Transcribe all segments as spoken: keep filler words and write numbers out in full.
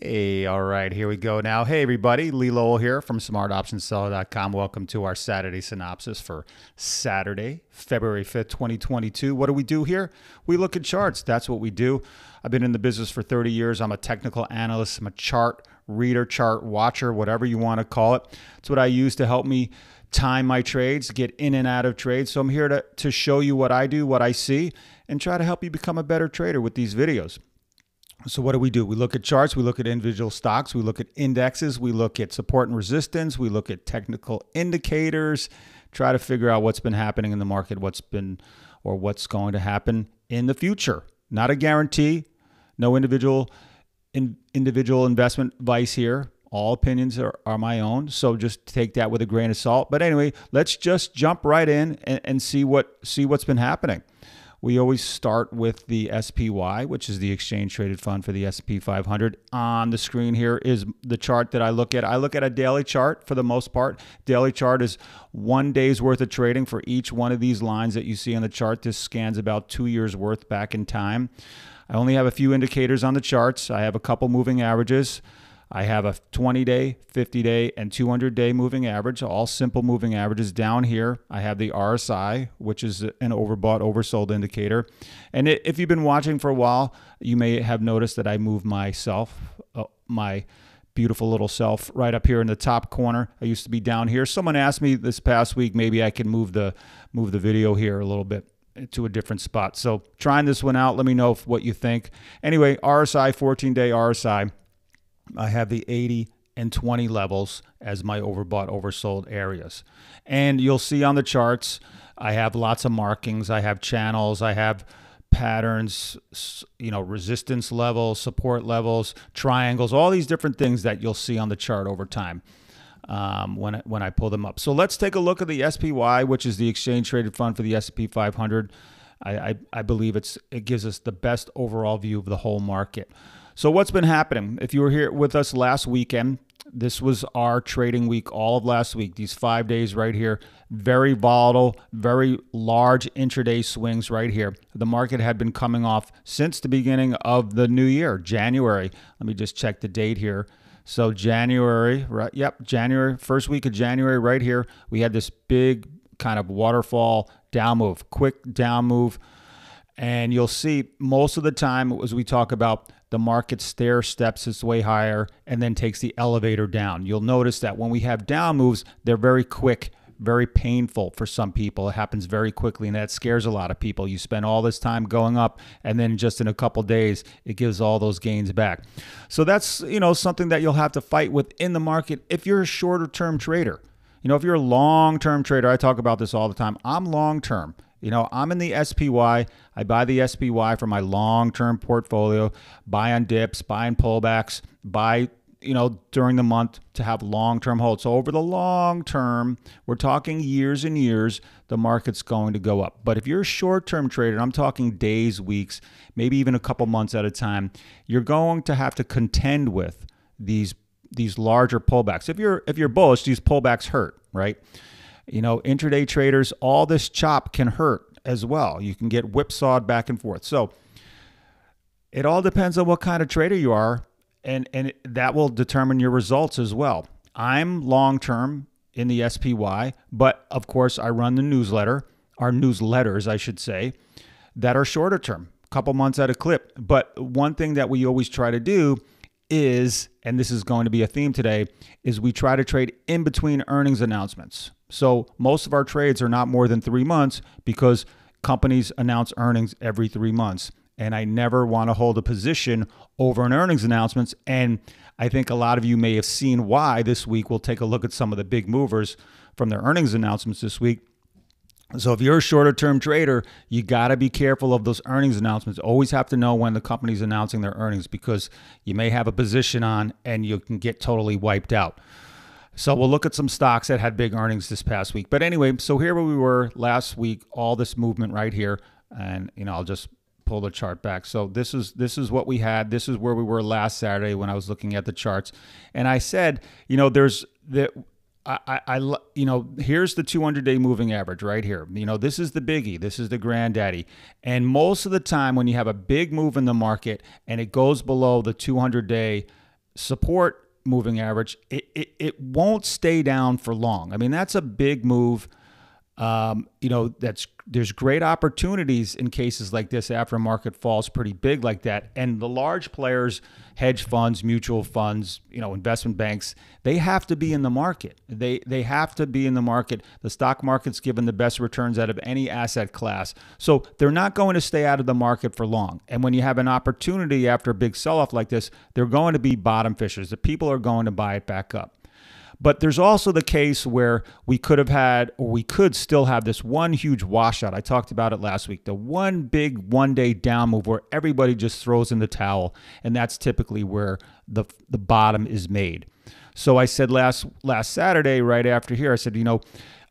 Hey, all right, here we go now. Hey, everybody, Lee Lowell here from smart option seller dot com. Welcome to our Saturday synopsis for Saturday, February fifth, twenty twenty-two. What do we do here? We look at charts. That's what we do. I've been in the business for thirty years. I'm a technical analyst. I'm a chart reader, chart watcher, whatever you want to call it. It's what I use to help me time my trades, get in and out of trades. So I'm here to, to show you what I do, what I see, and try to help you become a better trader with these videos. So what do we do? We look at charts, we look at individual stocks, we look at indexes, we look at support and resistance, we look at technical indicators, try to figure out what's been happening in the market, what's been or what's going to happen in the future. Not a guarantee, no individual in, individual investment advice here. All opinions are, are my own, so just take that with a grain of salt. But anyway, let's just jump right in and, and see what see what's been happening. We always start with the S P Y, which is the exchange traded fund for the S and P five hundred. On the screen here is the chart that I look at. I look at a daily chart for the most part. Daily chart is one day's worth of trading for each one of these lines that you see on the chart. This scans about two years worth back in time. I only have a few indicators on the charts. I have a couple moving averages. I have a twenty-day, fifty-day, and two hundred-day moving average, all simple moving averages. Down here, I have the R S I, which is an overbought, oversold indicator. And if you've been watching for a while, you may have noticed that I move myself, uh, my beautiful little self, right up here in the top corner. I used to be down here. Someone asked me this past week, maybe I can move the, move the video here a little bit to a different spot. So trying this one out, let me know what you think. Anyway, R S I, fourteen-day R S I. I have the eighty and twenty levels as my overbought, oversold areas. And you'll see on the charts, I have lots of markings. I have channels. I have patterns, you know, resistance levels, support levels, triangles, all these different things that you'll see on the chart over time um, when, I, when I pull them up. So let's take a look at the S P Y, which is the exchange traded fund for the S and P five hundred. I, I, I believe it's it gives us the best overall view of the whole market. So what's been happening? If you were here with us last weekend, this was our trading week all of last week, these five days right here, very volatile, very large intraday swings right here. The market had been coming off since the beginning of the new year, January. Let me just check the date here. So January, right? Yep, January, first week of January right here, we had this big kind of waterfall down move, quick down move. And you'll see most of the time as we talk about the market stair steps its way higher and then takes the elevator down. You'll notice that when we have down moves, they're very quick, very painful for some people. It happens very quickly, and that scares a lot of people. You spend all this time going up, and then just in a couple days, it gives all those gains back. So that's, you know, something that you'll have to fight with in the market if you're a shorter-term trader. You know, if you're a long-term trader, I talk about this all the time. I'm long-term. You know, I'm in the S P Y. I buy the S P Y for my long-term portfolio, buy on dips, buy on pullbacks, buy, you know, during the month to have long-term holds. So over the long term, we're talking years and years, the market's going to go up. But if you're a short-term trader, and I'm talking days, weeks, maybe even a couple months at a time, you're going to have to contend with these these larger pullbacks. If you're if you're bullish, these pullbacks hurt, right? You know, intraday traders, all this chop can hurt as well. You can get whipsawed back and forth. So it all depends on what kind of trader you are, and, and that will determine your results as well. I'm long-term in the S P Y, but of course I run the newsletter, our newsletters, I should say, that are shorter term, a couple months at a clip. But one thing that we always try to do is, and this is going to be a theme today, is we try to trade in between earnings announcements. So most of our trades are not more than three months because companies announce earnings every three months. And I never want to hold a position over an earnings announcements. And I think a lot of you may have seen why this week. We'll take a look at some of the big movers from their earnings announcements this week. So if you're a shorter term trader, you got to be careful of those earnings announcements. Always have to know when the company's announcing their earnings because you may have a position on and you can get totally wiped out. So we'll look at some stocks that had big earnings this past week. But anyway, so here we were last week, all this movement right here. And, you know, I'll just pull the chart back. So this is this is what we had. This is where we were last Saturday when I was looking at the charts. And I said, you know, there's the I, I, you know, here's the two hundred day moving average right here. You know, this is the biggie. This is the granddaddy. And most of the time when you have a big move in the market and it goes below the two hundred day support moving average, it, it, it won't stay down for long. I mean, that's a big move. Um, you know, that's there's great opportunities in cases like this after a market falls pretty big like that. And the large players, hedge funds, mutual funds, you know, investment banks, they have to be in the market. They they have to be in the market. The stock market's given the best returns out of any asset class. So they're not going to stay out of the market for long. And when you have an opportunity after a big sell-off like this, they're going to be bottom fishers. The people are going to buy it back up. But there's also the case where we could have had, or we could still have this one huge washout. I talked about it last week, the one big one day down move where everybody just throws in the towel. And that's typically where the, the bottom is made. So I said last, last Saturday, right after here, I said, you know,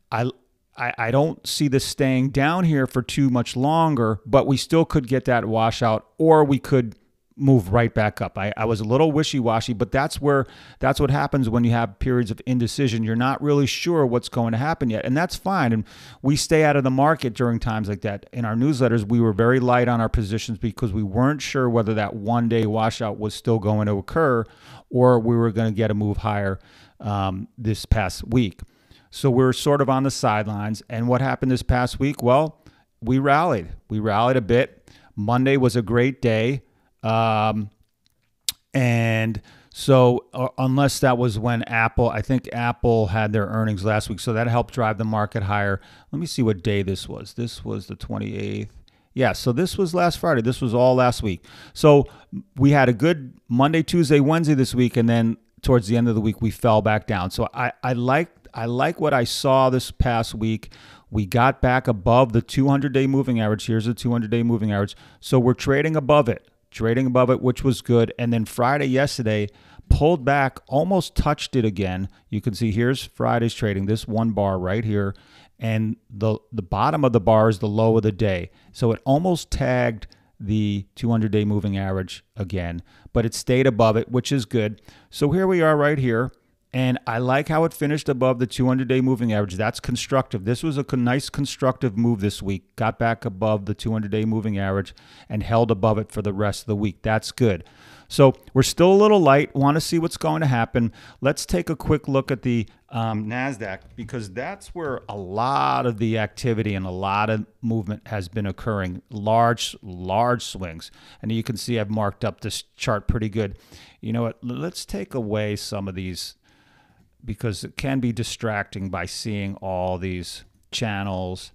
I, I, I don't see this staying down here for too much longer, but we still could get that washout, or we could move right back up. I, I was a little wishy-washy, but that's where, that's what happens when you have periods of indecision. You're not really sure what's going to happen yet. And that's fine. And we stay out of the market during times like that. In our newsletters, we were very light on our positions because we weren't sure whether that one day washout was still going to occur, or we were going to get a move higher um, this past week. So we were sort of on the sidelines. And what happened this past week? Well, we rallied. We rallied a bit. Monday was a great day. Um, and so uh, unless that was when Apple, I think Apple had their earnings last week. So that helped drive the market higher. Let me see what day this was. This was the twenty-eighth. Yeah. So this was last Friday. This was all last week. So we had a good Monday, Tuesday, Wednesday this week. And then towards the end of the week, we fell back down. So I, I like, I like what I saw this past week. We got back above the two hundred day moving average. Here's the two hundred day moving average. So we're trading above it. trading above it, which was good. And then Friday yesterday pulled back, almost touched it again. You can see here's Friday's trading, this one bar right here. And the, the bottom of the bar is the low of the day. So it almost tagged the two hundred day moving average again, but it stayed above it, which is good. So here we are right here. And I like how it finished above the two hundred day moving average. That's constructive. This was a nice constructive move this week. Got back above the two hundred day moving average and held above it for the rest of the week. That's good. So we're still a little light. Want to see what's going to happen. Let's take a quick look at the um, NASDAQ, because that's where a lot of the activity and a lot of movement has been occurring. Large, large swings. And you can see I've marked up this chart pretty good. You know what? Let's take away some of these, because it can be distracting by seeing all these channels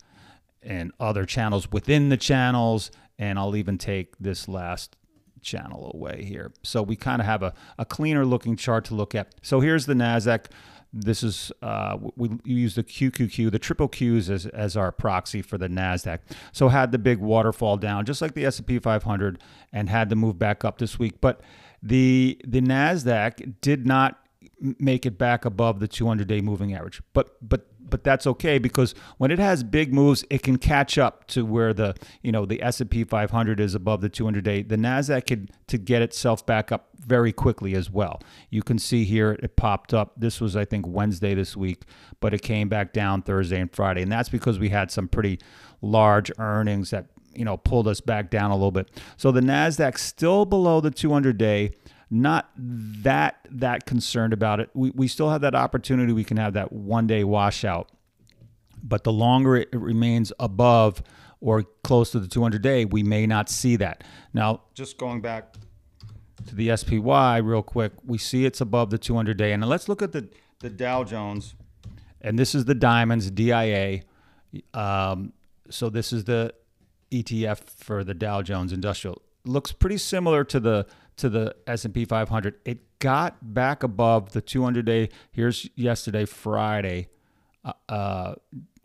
and other channels within the channels. And I'll even take this last channel away here. So we kind of have a, a cleaner looking chart to look at. So here's the NASDAQ. This is, uh, we use the Q Q Q, the triple Qs as, as our proxy for the NASDAQ. So had the big waterfall down, just like the S and P five hundred, and had to move back up this week. But the, the NASDAQ did not make it back above the two hundred day moving average. But but but that's okay, because when it has big moves, it can catch up to where the, you know, the S and P five hundred is above the two hundred day. The NASDAQ could to get itself back up very quickly as well. You can see here it popped up. This was, I think, Wednesday this week, but it came back down Thursday and Friday. And that's because we had some pretty large earnings that, you know, pulled us back down a little bit. So the NASDAQ still below the two hundred day. Not that that concerned about it. We, we still have that opportunity. We can have that one day washout, but the longer it remains above or close to the two hundred day, we may not see that. Now, just going back to the S P Y real quick, we see it's above the two hundred day. And let's look at the, the Dow Jones, and this is the diamonds, D I A. Um, so this is the E T F for the Dow Jones Industrial. Looks pretty similar to the to the S and P five hundred. It got back above the two hundred day. Here's yesterday, Friday, uh, uh,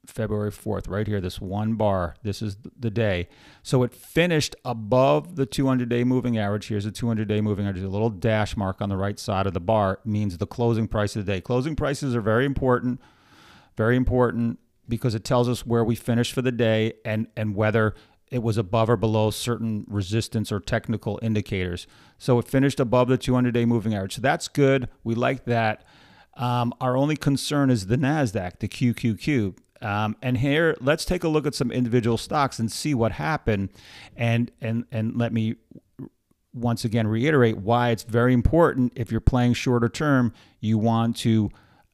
February fourth, right here, this one bar. This is the day. So it finished above the two hundred day moving average. Here's the two hundred day moving average. A little dash mark on the right side of the bar means the closing price of the day. Closing prices are very important, very important, because it tells us where we finished for the day and, and whether it was above or below certain resistance or technical indicators. So it finished above the two hundred day moving average. So that's good. We like that. Um, our only concern is the NASDAQ, the Q Q Q. Um, and here, let's take a look at some individual stocks and see what happened. And, and, and let me once again reiterate why it's very important if you're playing shorter term, you want to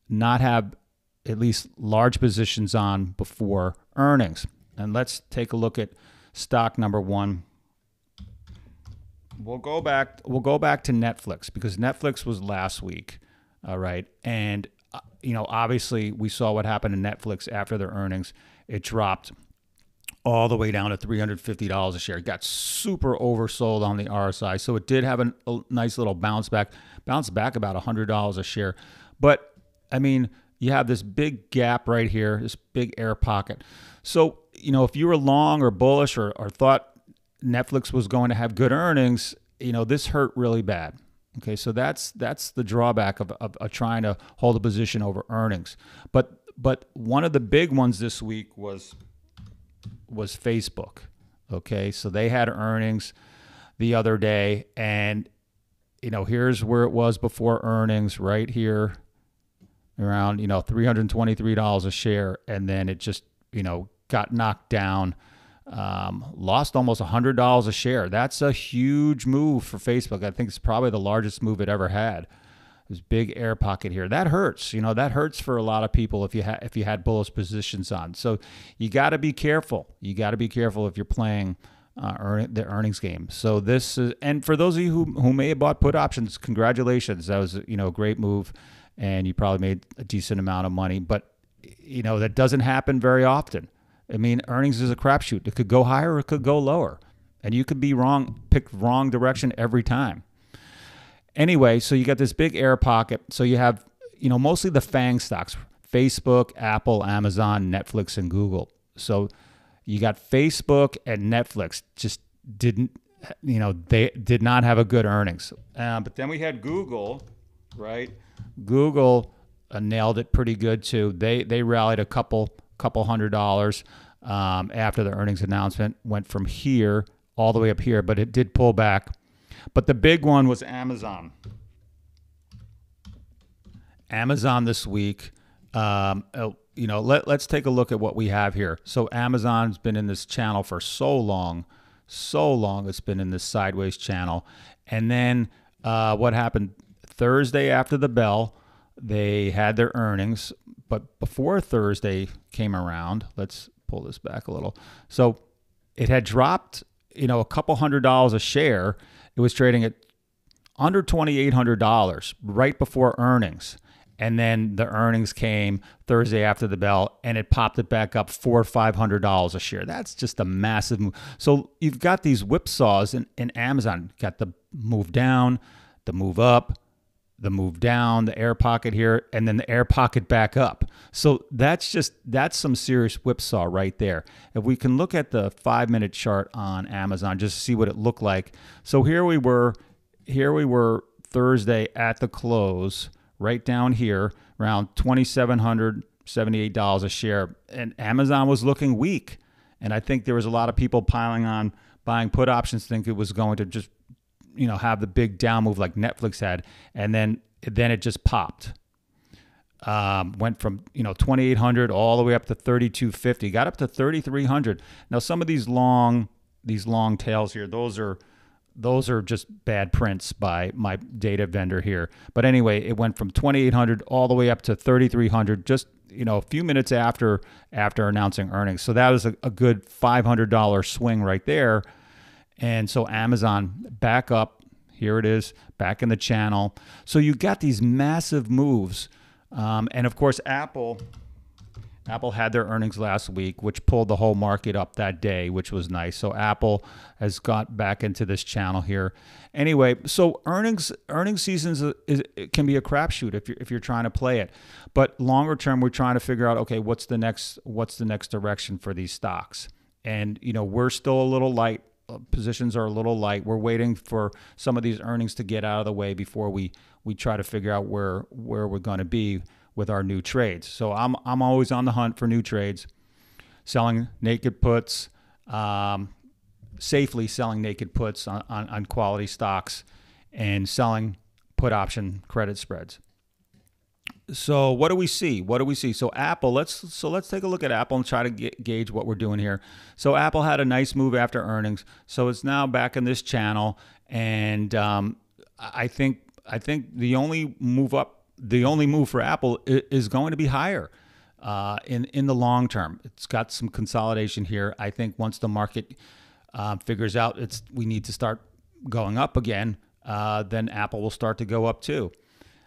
not have at least large positions on before earnings. And let's take a look at stock number one. We'll go back, we'll go back to Netflix, because Netflix was last week, all right? And, uh, you know, obviously we saw what happened to Netflix after their earnings. It dropped all the way down to three hundred fifty dollars a share. It got super oversold on the R S I, so it did have a, a nice little bounce back, bounce back about one hundred dollars a share. But, I mean, you have this big gap right here, this big air pocket. So, you know, if you were long or bullish or, or thought Netflix was going to have good earnings, you know, this hurt really bad. Okay, so that's that's the drawback of, of, of trying to hold a position over earnings. But but one of the big ones this week was was Facebook. Okay, so they had earnings the other day, and you know, here's where it was before earnings, right here, around you know three hundred twenty-three dollars a share, and then it just you know got knocked down. Um, lost almost one hundred dollars a share. That's a huge move for Facebook. I think it's probably the largest move it ever had. This big air pocket here. That hurts. You know, that hurts for a lot of people if you ha if you had bullish positions on. So you got to be careful. You got to be careful if you're playing uh, earn the earnings game. So this is, and for those of you who, who may have bought put options, congratulations. That was, you know, a great move, and you probably made a decent amount of money. But, you know, that doesn't happen very often. I mean, earnings is a crapshoot. It could go higher or it could go lower. And you could be wrong, pick wrong direction every time. Anyway, so you got this big air pocket. So you have, you know, mostly the FANG stocks, Facebook, Apple, Amazon, Netflix, and Google. So you got Facebook and Netflix just didn't, you know, they did not have a good earnings. Uh, but then we had Google, right? Google uh, nailed it pretty good too. They, they rallied a couple couple hundred dollars um, after the earnings announcement, went from here all the way up here, but it did pull back. But the big one was Amazon. Amazon this week, um, you know, let, let's take a look at what we have here. So Amazon's been in this channel for so long, so long it's been in this sideways channel. And then uh, what happened Thursday after the bell, they had their earnings, but before Thursday came around, let's pull this back a little. So it had dropped, you know, a couple hundred dollars a share. It was trading at under twenty-eight hundred dollars right before earnings. And then the earnings came Thursday after the bell, and it popped it back up four or five hundred dollars a share. That's just a massive move. So you've got these whipsaws in, in Amazon. You've got the move down, the move up, the move down, the air pocket here, and then the air pocket back up. So that's just, that's some serious whipsaw right there. If we can look at the five minute chart on Amazon, just to see what it looked like. So here we were, here we were Thursday at the close, right down here, around twenty-seven hundred seventy-eight dollars a share. And Amazon was looking weak. And I think there was a lot of people piling on, buying put options, think it was going to just, you know, have the big down move like Netflix had, and then then it just popped. Um, went from you know twenty-eight hundred all the way up to thirty-two fifty, got up to thirty-three hundred. Now some of these long these long tails here, those are those are just bad prints by my data vendor here. But anyway, it went from twenty-eight hundred all the way up to thirty-three hundred, just you know a few minutes after after announcing earnings. So that was a, a good five hundred dollar swing right there. And so Amazon back up, here it is, back in the channel. So you got these massive moves. Um, and of course, Apple, Apple had their earnings last week, which pulled the whole market up that day, which was nice. So Apple has got back into this channel here. Anyway, so earnings earnings seasons is, is, it can be a crapshoot if you're, if you're trying to play it. But longer term, we're trying to figure out, okay, what's the next, what's the next direction for these stocks? And, you know, we're still a little light. Positions are a little light. We're waiting for some of these earnings to get out of the way before we we try to figure out where where we're going to be with our new trades. So I'm I'm always on the hunt for new trades, selling naked puts, um, safely selling naked puts on, on on quality stocks, and selling put option credit spreads. So what do we see? What do we see? So Apple, let's so let's take a look at Apple and try to get, gauge what we're doing here. So Apple had a nice move after earnings. So it's now back in this channel, and um, I think I think the only move up, the only move for Apple is going to be higher uh, in in the long term. It's got some consolidation here. I think once the market uh, figures out it's we need to start going up again, uh, then Apple will start to go up too.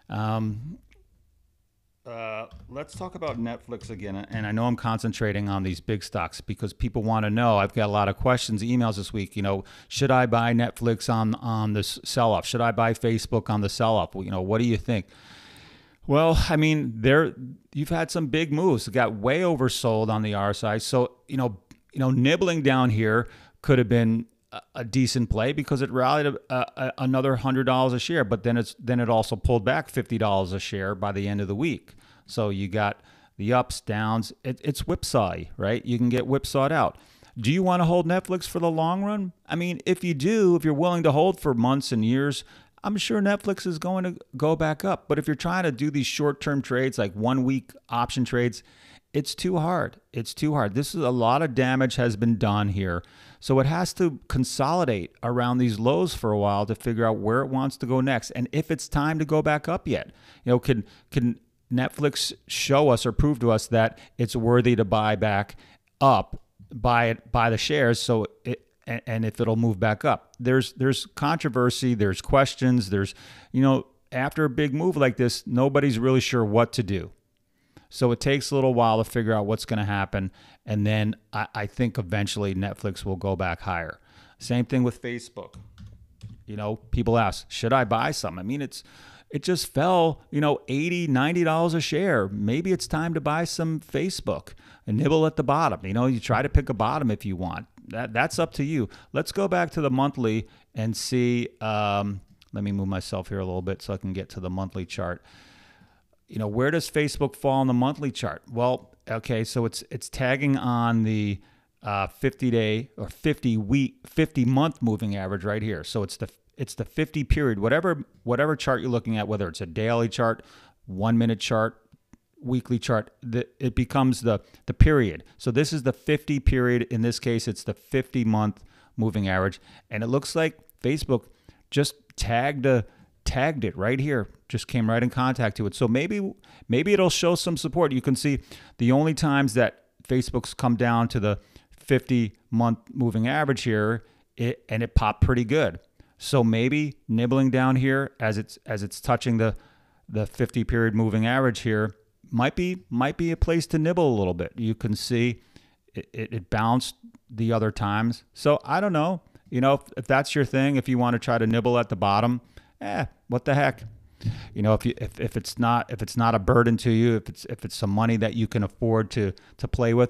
Um, Uh, let's talk about Netflix again. And I know I'm concentrating on these big stocks because people want to know. I've got a lot of questions, emails this week. You know, should I buy Netflix on on this sell-off? Should I buy Facebook on the sell-off? You know, what do you think? Well, I mean, there you've had some big moves. It got way oversold on the R S I. So you know, you know, nibbling down here could have been a, a decent play because it rallied a, a, another hundred dollars a share. But then it's then it also pulled back fifty dollars a share by the end of the week. So you got the ups, downs. It, it's whipsaw-y, right? You can get whipsawed out. Do you want to hold Netflix for the long run? I mean, if you do, if you're willing to hold for months and years, I'm sure Netflix is going to go back up. But if you're trying to do these short-term trades, like one-week option trades, it's too hard. It's too hard. This is a lot of damage has been done here. So it has to consolidate around these lows for a while to figure out where it wants to go next and if it's time to go back up yet. You know, can can... Netflix show us or prove to us that it's worthy to buy back up, buy it, buy the shares. So, it, and if it'll move back up, there's there's controversy, there's questions, there's you know after a big move like this, nobody's really sure what to do. So it takes a little while to figure out what's going to happen, and then I, I think eventually Netflix will go back higher. Same thing with Facebook. You know, people ask, should I buy some? I mean, it's It just fell, you know, eighty, ninety dollars a share. Maybe it's time to buy some Facebook and nibble at the bottom. You know, you try to pick a bottom if you want. That, that's up to you. Let's go back to the monthly and see. Um, let me move myself here a little bit so I can get to the monthly chart. You know, where does Facebook fall on the monthly chart? Well, okay, so it's it's tagging on the uh, fifty-day or fifty-week, fifty-month moving average right here. So it's the It's the fifty period, whatever whatever chart you're looking at, whether it's a daily chart, one minute chart, weekly chart, the, it becomes the, the period. So this is the fifty period. In this case, it's the fifty month moving average. And it looks like Facebook just tagged a, tagged it right here, just came right in contact to it. So maybe maybe it'll show some support. You can see the only times that Facebook's come down to the fifty month moving average here, it, and it popped pretty good. So maybe nibbling down here as it's as it's touching the the fifty period moving average here might be might be a place to nibble a little bit. You can see it, it, it bounced the other times. So I don't know, you know, if, if that's your thing, if you want to try to nibble at the bottom, eh, what the heck, you know, if you if, if it's not if it's not a burden to you, if it's if it's some money that you can afford to to play with.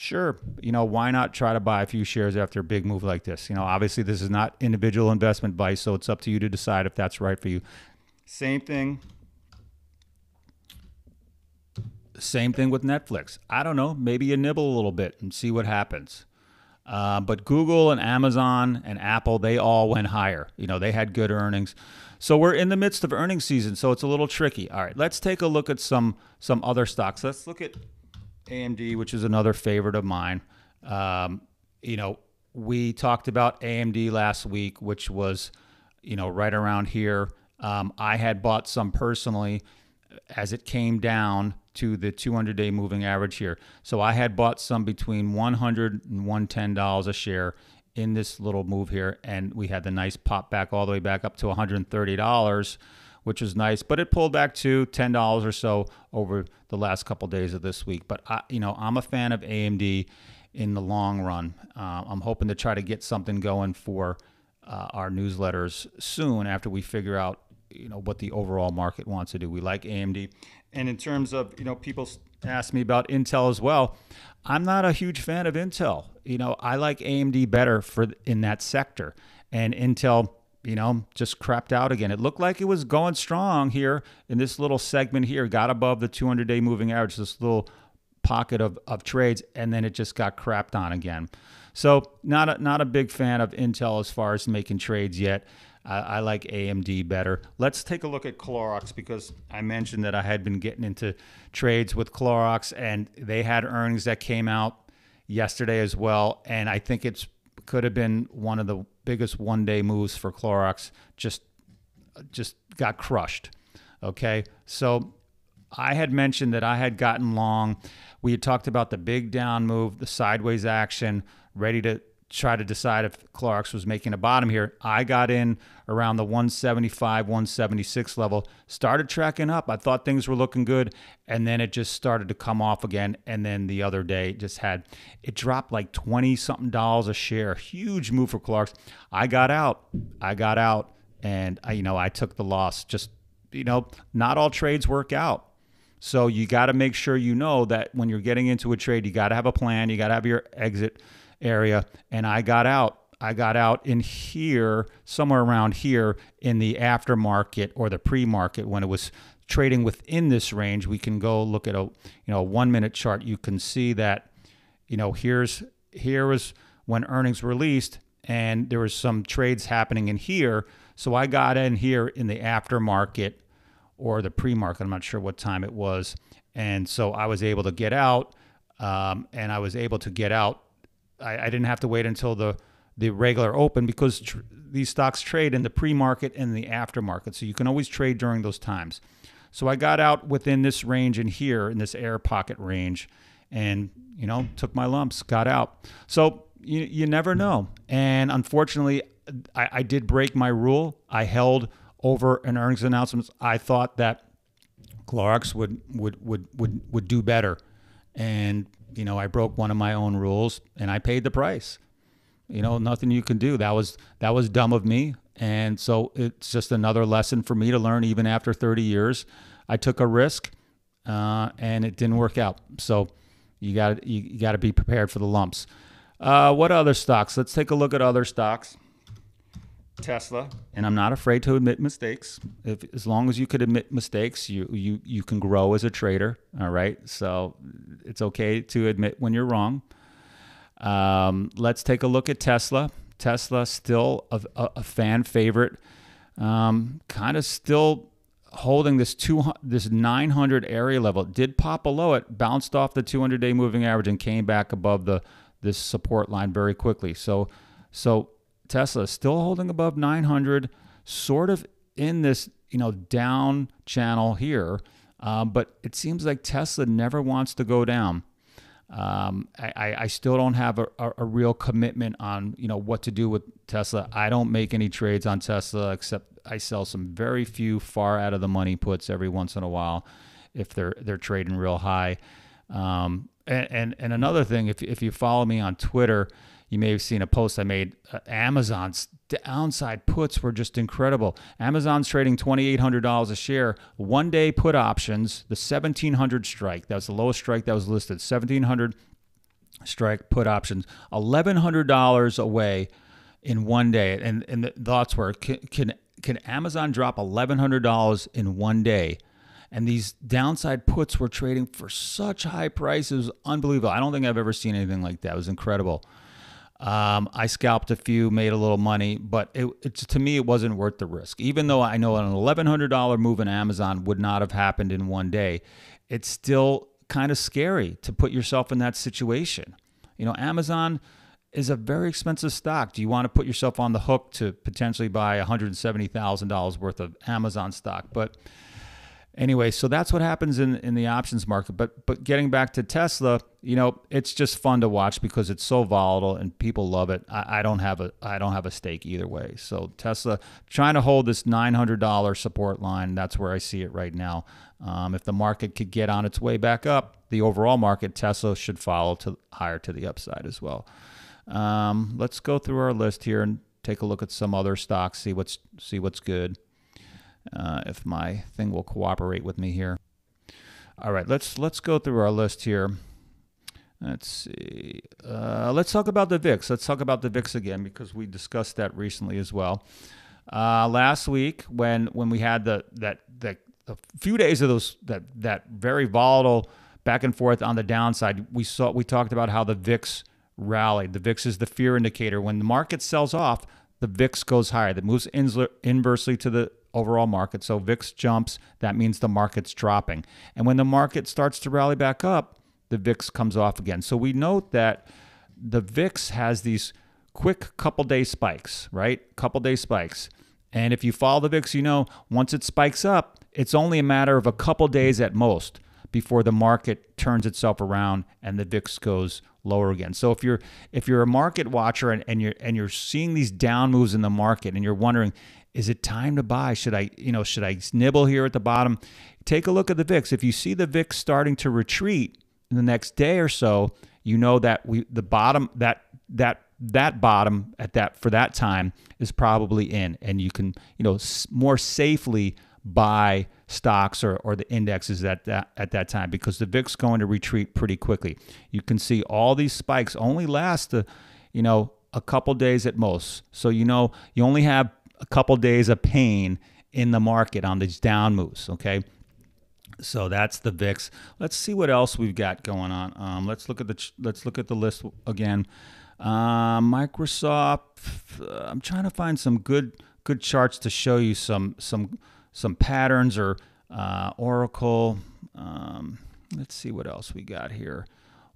Sure, you know, why not try to buy a few shares after a big move like this? You know, obviously this is not individual investment advice, so it's up to you to decide if that's right for you. Same thing. Same thing with Netflix. I don't know, maybe you nibble a little bit and see what happens. Uh, but Google and Amazon and Apple, they all went higher. You know, they had good earnings. So we're in the midst of earnings season, so it's a little tricky. All right, let's take a look at some some other stocks. Let's look at A M D, which is another favorite of mine. Um, you know, we talked about A M D last week, which was, you know, right around here. Um, I had bought some personally as it came down to the two hundred day moving average here. So I had bought some between one hundred and one hundred ten dollars a share in this little move here. And we had the nice pop back all the way back up to one hundred thirty dollars, which was nice, but it pulled back to ten dollars or so over the last couple of days of this week. But I, you know, I'm a fan of A M D in the long run. Uh, I'm hoping to try to get something going for uh, our newsletters soon after we figure out, you know, what the overall market wants to do. We like A M D, and in terms of, you know, people ask me about Intel as well. I'm not a huge fan of Intel. You know, I like A M D better for in that sector, and Intel, you know, just crapped out again. It looked like it was going strong here in this little segment here, got above the two hundred day moving average, this little pocket of, of trades, and then it just got crapped on again. So not a, not a big fan of Intel as far as making trades yet. I, I like A M D better. Let's take a look at Clorox, because I mentioned that I had been getting into trades with Clorox, and they had earnings that came out yesterday as well. And I think it's could have been one of the biggest one-day moves for Clorox. Just, just got crushed. Okay, so I had mentioned that I had gotten long. We had talked about the big down move, the sideways action, ready to try to decide if Clorox was making a bottom here. I got in around the one seventy-five, one seventy-six level, started tracking up. I thought things were looking good, and then it just started to come off again. And then the other day, it just had, it dropped like twenty something dollars a share. Huge move for Clorox. I got out. I got out, and I, you know, I took the loss. Just, you know, not all trades work out. So you got to make sure you know that when you're getting into a trade, you got to have a plan. You got to have your exit area. And I got out. I got out in here, somewhere around here in the aftermarket or the pre-market when it was trading within this range. We can go look at a, you know, a one-minute chart. You can see that, you know, here's here was when earnings released, and there was some trades happening in here. So I got in here in the aftermarket or the pre-market. I'm not sure what time it was. And so I was able to get out, um, and I was able to get out. I, I didn't have to wait until the, the regular open, because tr these stocks trade in the pre-market and the aftermarket. So you can always trade during those times. So I got out within this range in here, in this air pocket range, and, you know, took my lumps, got out. So you, you never know. And unfortunately, I, I did break my rule. I held over an earnings announcement. I thought that Clorox would, would, would, would, would do better. And, you know, I broke one of my own rules, and I paid the price. You know, nothing you can do. That was, that was dumb of me. And so it's just another lesson for me to learn. Even after thirty years, I took a risk, uh, and it didn't work out. So you gotta, you gotta be prepared for the lumps. Uh, what other stocks? Let's take a look at other stocks. Tesla, and I'm not afraid to admit mistakes. If, as long as you could admit mistakes, you you you can grow as a trader. All right, so it's okay to admit when you're wrong. Um, let's take a look at Tesla. Tesla still a, a, a fan favorite. Um, kind of still holding this two this nine hundred area level. It did pop below it, bounced off the two hundred day moving average, and came back above the this support line very quickly. So so. Tesla is still holding above nine hundred, sort of in this, you know, down channel here. Um, but it seems like Tesla never wants to go down. Um, I, I still don't have a, a, a real commitment on, you know, what to do with Tesla. I don't make any trades on Tesla, except I sell some very few far out of the money puts every once in a while if they're they're trading real high. Um, and, and, and another thing, if, if you follow me on Twitter, you may have seen a post I made. Uh, Amazon's downside puts were just incredible. Amazon's trading twenty-eight hundred dollars a share. One day put options, the seventeen hundred strike. That was the lowest strike that was listed. seventeen hundred strike put options. eleven hundred dollars away in one day. And, and the thoughts were, can, can, can Amazon drop eleven hundred dollars in one day? And these downside puts were trading for such high prices. Unbelievable. I don't think I've ever seen anything like that. It was incredible. Um, I scalped a few, made a little money, but it, it, to me, it wasn't worth the risk. Even though I know an eleven hundred dollar move in Amazon would not have happened in one day, it's still kind of scary to put yourself in that situation. You know, Amazon is a very expensive stock. Do you want to put yourself on the hook to potentially buy one hundred seventy thousand dollars worth of Amazon stock? But anyway, so that's what happens in, in the options market. But but getting back to Tesla, you know, it's just fun to watch because it's so volatile and people love it. I, I don't have a I don't have a stake either way. So Tesla trying to hold this nine hundred dollar support line. That's where I see it right now. Um, if the market could get on its way back up, the overall market, Tesla should follow to higher to the upside as well. Um, let's go through our list here and take a look at some other stocks. See what's see what's good. Uh, if my thing will cooperate with me here. All right, let's let's go through our list here. Let's see. Uh, let's talk about the V I X. Let's talk about the V I X again because we discussed that recently as well. Uh, last week, when when we had the that that a few days of those that that very volatile back and forth on the downside, we saw we talked about how the V I X rallied. The V I X is the fear indicator. When the market sells off, the V I X goes higher. That moves inversely to the overall market. So V I X jumps. That means the market's dropping. And when the market starts to rally back up, the V I X comes off again. So we note that the V I X has these quick couple day spikes, right? Couple day spikes. And if you follow the V I X, you know once it spikes up, it's only a matter of a couple days at most before the market turns itself around and the V I X goes lower again. So if you're if you're a market watcher and, and you're and you're seeing these down moves in the market and you're wondering, is it time to buy? Should I, you know, should I nibble here at the bottom? Take a look at the V I X. If you see the V I X starting to retreat in the next day or so, you know that we the bottom that that that bottom at that for that time is probably in, and you can, you know, more safely buy stocks or, or the indexes at that, at that time, because the V I X is going to retreat pretty quickly. You can see all these spikes only last, uh, you know, a couple days at most. So, you know, you only have a couple days of pain in the market on these down moves, okay? So that's the V I X. Let's see what else we've got going on. Um, let's look at the let's look at the list again. Uh, Microsoft, uh, I'm trying to find some good good charts to show you some some some patterns, or uh, Oracle. Um, let's see what else we got here.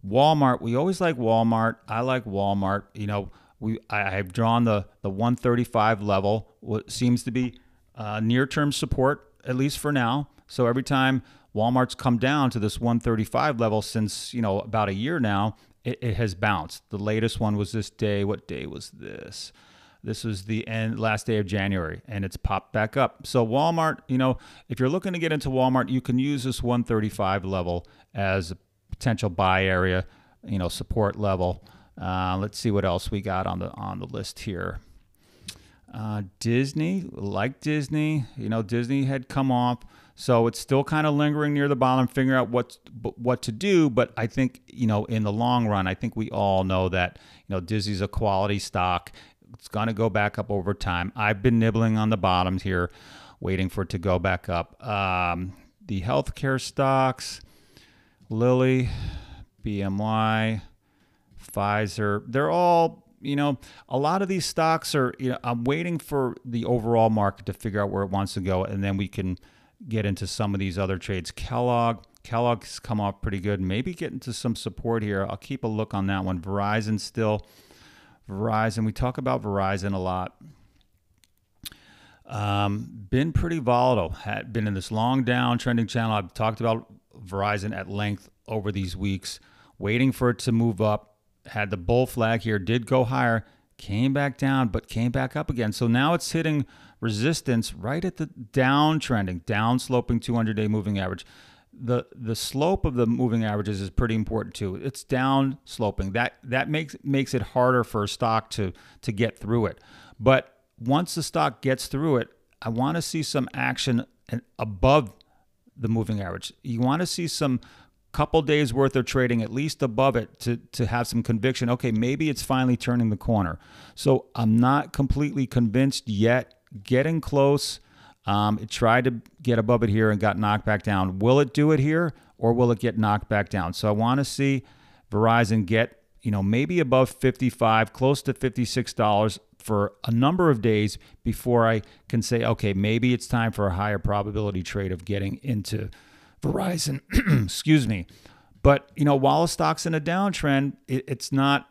Walmart. We always like Walmart. I like Walmart. You know, we I have drawn the the one thirty-five level. What seems to be uh, near-term support, at least for now. So every time Walmart's come down to this one thirty-five level since, you know, about a year now, it, it has bounced. The latest one was this day. What day was this? This was the end, last day of January, and it's popped back up. So Walmart, you know, if you're looking to get into Walmart, you can use this one thirty-five level as a potential buy area, you know, support level. Uh, let's see what else we got on the on the list here. Uh, Disney, like Disney, you know, Disney had come off, so it's still kind of lingering near the bottom. Figure out what what to do, but I think, you know, in the long run, I think we all know that, you know, Disney's a quality stock. It's going to go back up over time. I've been nibbling on the bottoms here, waiting for it to go back up. Um, the healthcare stocks, Lilly, B M Y, Pfizer, they're all, you know, a lot of these stocks are, you know, I'm waiting for the overall market to figure out where it wants to go, and then we can get into some of these other trades. Kellogg, Kellogg's come off pretty good. Maybe get into some support here. I'll keep a look on that one. Verizon still. Verizon, we talk about Verizon a lot. Um, been pretty volatile, had been in this long down trending channel. I've talked about Verizon at length over these weeks, waiting for it to move up. Had the bull flag here, did go higher, came back down, but came back up again. So now it's hitting resistance right at the down trending, down sloping two hundred day moving average. The the slope of the moving averages is pretty important too. It's down sloping. That that makes makes it harder for a stock to to get through it. But once the stock gets through it, I want to see some action above the moving average. You want to see some couple days worth of trading at least above it to to have some conviction. Okay, maybe it's finally turning the corner. So I'm not completely convinced yet. Getting close. Um, it tried to get above it here and got knocked back down. Will it do it here, or will it get knocked back down? So I want to see Verizon get, you know, maybe above fifty-five, close to fifty-six dollars for a number of days before I can say, okay, maybe it's time for a higher probability trade of getting into Verizon. Excuse me. But, you know, while a stock's in a downtrend, it, it's not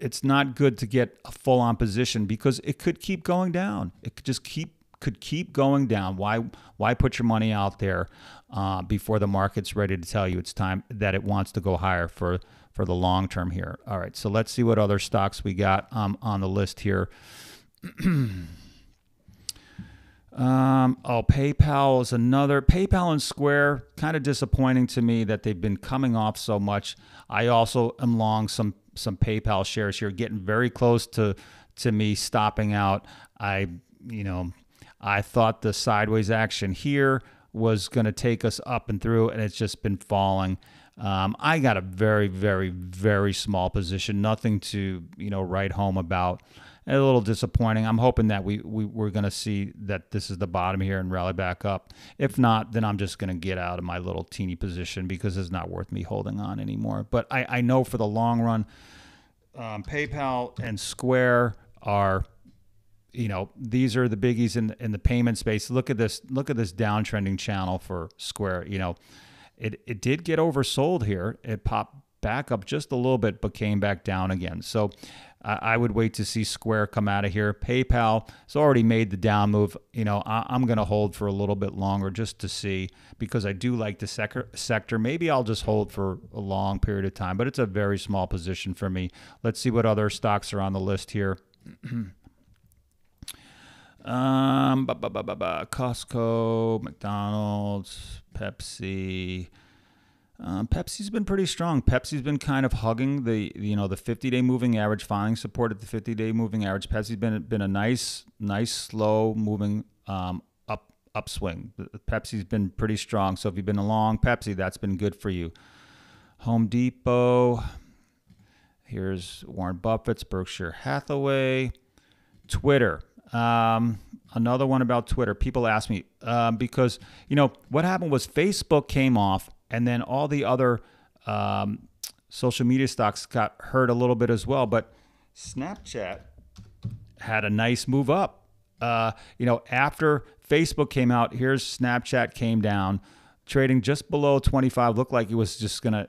it's not good to get a full-on position, because it could keep going down. It could just keep could keep going down. Why why put your money out there uh, before the market's ready to tell you it's time, that it wants to go higher for for the long term here? All right, so let's see what other stocks we got um, on the list here. um, oh, PayPal is another. PayPal and Square, kind of disappointing to me that they've been coming off so much. I also am long some some PayPal shares here, getting very close to to me stopping out. I you know. I thought the sideways action here was going to take us up and through, and it's just been falling. Um, I got a very, very, very small position, nothing to, you know, write home about. And a little disappointing. I'm hoping that we, we, we're going to see that this is the bottom here and rally back up. If not, then I'm just going to get out of my little teeny position, because it's not worth me holding on anymore. But I, I know for the long run, um, PayPal and Square are you know, these are the biggies in in the payment space. Look at this, look at this downtrending channel for Square. You know, it it did get oversold here. It popped back up just a little bit, but came back down again. So uh, I would wait to see Square come out of here. PayPal has already made the down move. You know, I, I'm going to hold for a little bit longer just to see, because I do like the sector. Sector. Maybe I'll just hold for a long period of time, but it's a very small position for me. Let's see what other stocks are on the list here. um, ba, ba, ba, ba, ba. Costco, McDonald's, Pepsi. Um, Pepsi's been pretty strong. Pepsi's been kind of hugging the, you know, the fifty-day moving average, finding support at the fifty-day moving average. Pepsi's been been a nice, nice slow moving um, up upswing. Pepsi's been pretty strong. So if you've been along Pepsi, that's been good for you. Home Depot. Here's Warren Buffett's Berkshire Hathaway. Twitter. Um, another one about Twitter. People ask me uh, because, you know, what happened was Facebook came off. And then all the other um, social media stocks got hurt a little bit as well. But Snapchat had a nice move up. Uh, you know, after Facebook came out, here's Snapchat came down, trading just below twenty-five. Looked like it was just going to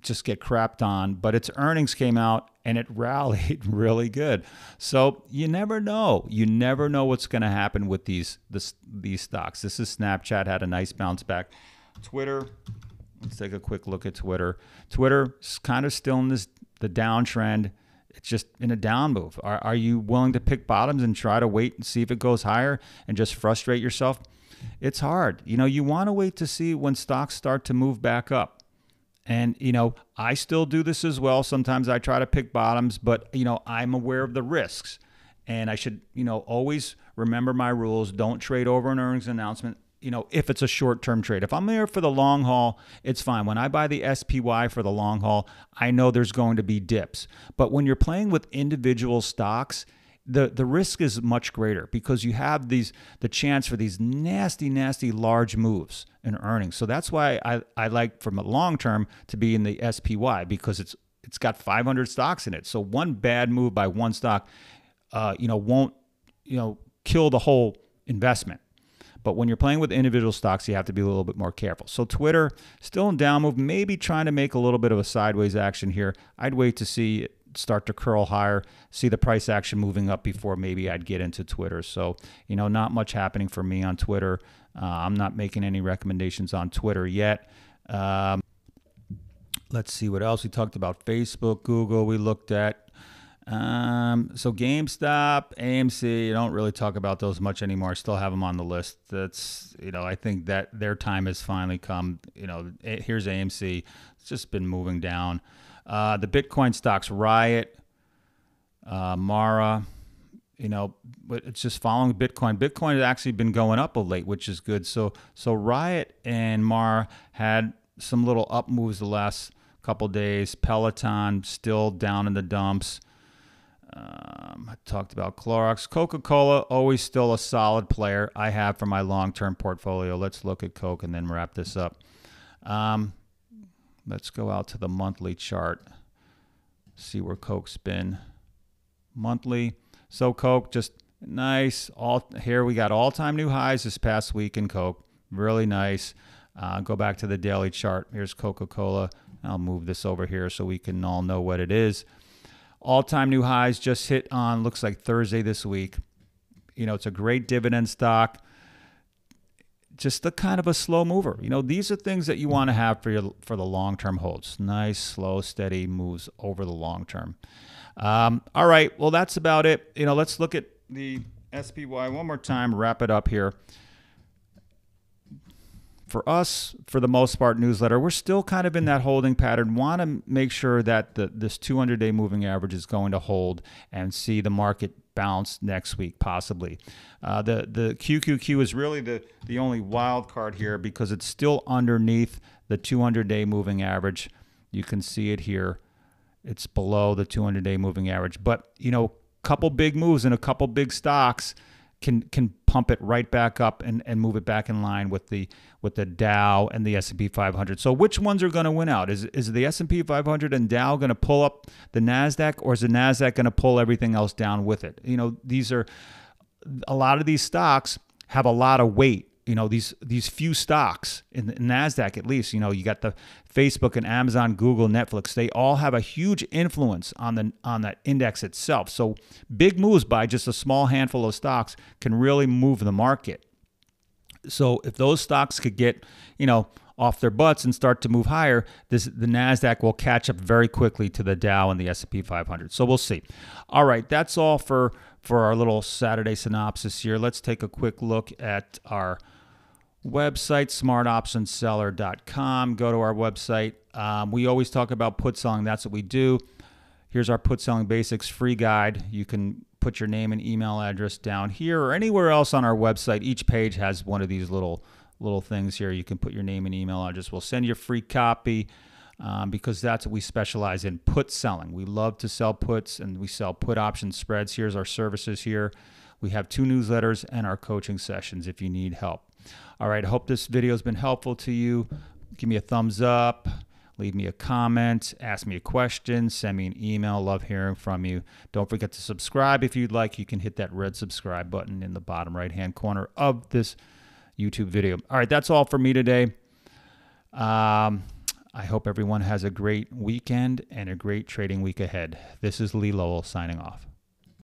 just get crapped on. But its earnings came out, and it rallied really good. So you never know. You never know what's going to happen with these, this, these stocks. This is Snapchat, had a nice bounce back. Twitter, let's take a quick look at Twitter. Twitter is kind of still in this the downtrend. It's just in a down move. Are, are you willing to pick bottoms and try to wait and see if it goes higher and just frustrate yourself? It's hard. You know, you want to wait to see when stocks start to move back up. And, you know, I still do this as well. Sometimes I try to pick bottoms, but, you know, I'm aware of the risks. And I should, you know, always remember my rules. Don't trade over an earnings announcement. You know, if it's a short-term trade. If I'm there for the long haul, it's fine. When I buy the S P Y for the long haul, I know there's going to be dips. But when you're playing with individual stocks, the, the risk is much greater because you have these the chance for these nasty, nasty large moves in earnings. So that's why I, I like from a long-term to be in the S P Y, because it's it's got five hundred stocks in it. So one bad move by one stock, uh, you know, won't, you know, kill the whole investment. But when you're playing with individual stocks, you have to be a little bit more careful. So Twitter, still in down move, maybe trying to make a little bit of a sideways action here. I'd wait to see it start to curl higher, see the price action moving up before maybe I'd get into Twitter. So, you know, not much happening for me on Twitter. Uh, I'm not making any recommendations on Twitter yet. Um, let's see what else. We talked about Facebook, Google, we looked at. Um, so GameStop, A M C, I don't really talk about those much anymore. I still have them on the list. That's, you know, I think that their time has finally come. You know, here's A M C. It's just been moving down. Uh, the Bitcoin stocks, Riot, uh, Mara, you know, but it's just following Bitcoin. Bitcoin has actually been going up of late, which is good. So, so Riot and Mara had some little up moves the last couple days. Peloton still down in the dumps. Um, I talked about Clorox. Coca-Cola, always still a solid player I have for my long-term portfolio. Let's look at Coke and then wrap this up. Um, let's go out to the monthly chart, see where Coke's been. Monthly. So Coke, just nice. All here we got all-time new highs this past week in Coke. Really nice. Uh, go back to the daily chart. Here's Coca-Cola. I'll move this over here so we can all know what it is. All-time new highs just hit on, looks like Thursday this week. You know, it's a great dividend stock. Just a kind of a slow mover. You know, these are things that you want to have for your for the long-term holds. Nice, slow, steady moves over the long term. Um, all right, well, that's about it. You know, let's look at the S P Y one more time, wrap it up here. For us, for the most part, newsletter, we're still kind of in that holding pattern. Want to make sure that the, this two hundred day moving average is going to hold and see the market bounce next week, possibly. Uh, the, the Q Q Q is really the, the only wild card here because it's still underneath the two hundred day moving average. You can see it here. It's below the two hundred day moving average. But, you know, a couple big moves and a couple big stocks can can pump it right back up and, and move it back in line with the with the Dow and the S and P five hundred. So which ones are going to win out? Is, is the S and P five hundred and Dow going to pull up the NASDAQ, or is the NASDAQ going to pull everything else down with it? You know, these are a lot of these stocks have a lot of weight. You know, these these few stocks in the NASDAQ, at least, you know, you got the Facebook and Amazon, Google, Netflix. They all have a huge influence on the on that index itself. So big moves by just a small handful of stocks can really move the market. So if those stocks could get, you know, off their butts and start to move higher, this the NASDAQ will catch up very quickly to the Dow and the S and P five hundred. So we'll see. All right, that's all for, for our little Saturday synopsis here. Let's take a quick look at our website, smart option seller dot com. Go to our website. Um, we always talk about put selling. That's what we do. Here's our put selling basics free guide. You can put your name and email address down here or anywhere else on our website. Each page has one of these little little things here. You can put your name and email address. We'll send you a free copy um, because that's what we specialize in, put selling. We love to sell puts and we sell put option spreads. Here's our services here. We have two newsletters and our coaching sessions if you need help. All right, I hope this video has been helpful to you. Give me a thumbs up, leave me a comment, ask me a question, send me an email. Love hearing from you. Don't forget to subscribe if you'd like. You can hit that red subscribe button in the bottom right-hand corner of this YouTube video. All right, that's all for me today. Um, I hope everyone has a great weekend and a great trading week ahead. This is Lee Lowell signing off.